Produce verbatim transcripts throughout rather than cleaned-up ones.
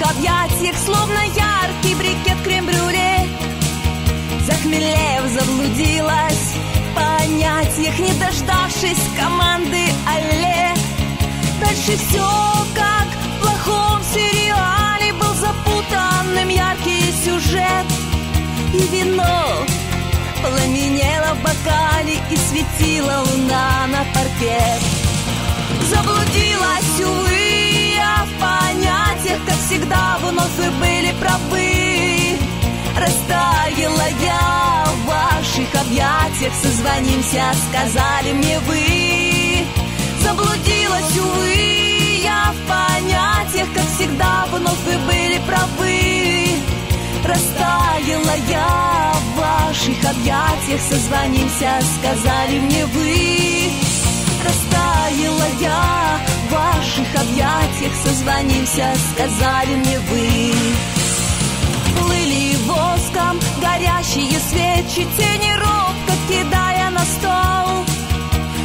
твоих объятиях, словно яркий брикет крем-брюле. Захмелев, заблудилась в понятиях, не дождавшись команды алле. Дальше все, как в плохом сериале, был запутанным яркий сюжет. И вино пламенело в бокале, и светила луна на паркет. Заблудилась, увы, я в понятиях, как всегда, вновь вы были правы. Растаяла я в ваших объятиях, созвонимся, сказали мне вы. Заблудилась, увы, я в понятиях, как всегда, вновь вы были правы. Растаяла я в ваших объятиях, созвонимся, сказали мне вы. Растаяла я в ваших объятиях, созвонимся, сказали мне вы. Плыли воском горящие свечи, тени робко кидая на стол.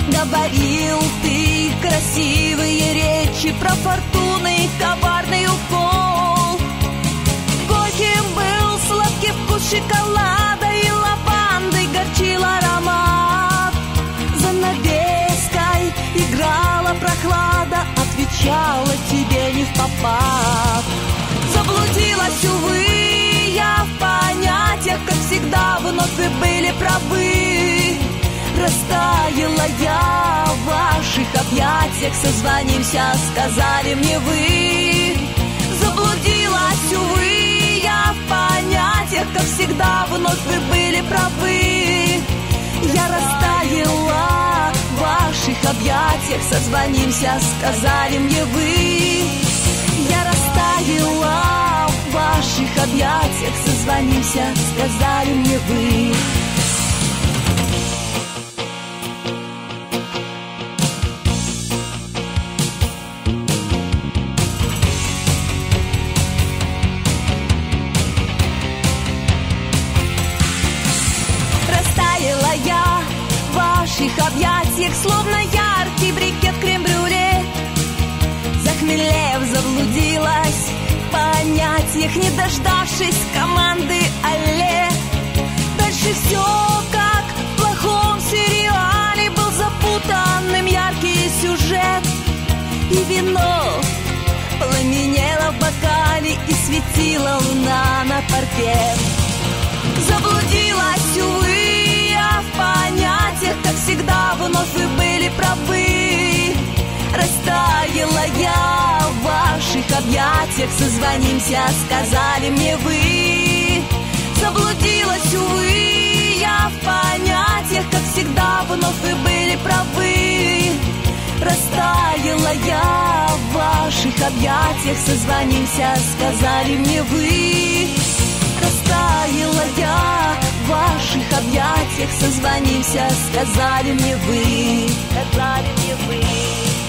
Говорил ты красивые речи про фортуну и коварный укол. Горьким был сладкий вкус шоколада, и лавандой горчил аромат. За навеской играла прохлада, отвечала тебе не в попад. Заблудилась, увы, я в понятиях, как всегда, вновь вы были правы. Растаяла я в ваших объятиях, созвонимся, сказали мне вы. Заблудилась, увы, я в понятиях, как всегда, вновь вы были правы. Я растаяла в ваших объятиях, созвонимся, сказали мне вы. Я растаяла в ваших объятиях, созвонимся, сказали мне вы. В ваших объятиях, словно яркий брикет крем-брюле. Захмелев, заблудилась в понятиях, не дождавшись команды алле. Дальше все, как в плохом сериале, был запутанным яркий сюжет. И вино пламенело в бокале, и светила луна на паркет. Заблудилась, увы, в понятиях, как всегда, вновь вы были правы. Растаяла я в ваших объятиях, созвонимся, сказали мне вы. Заблудилась, увы, я в понятиях, как всегда, вновь вы были правы. Растаяла я в ваших объятиях, созвонимся, сказали мне вы. Растаяла я в ваших объятиях, созвонимся, сказали мне вы, сказали мне вы.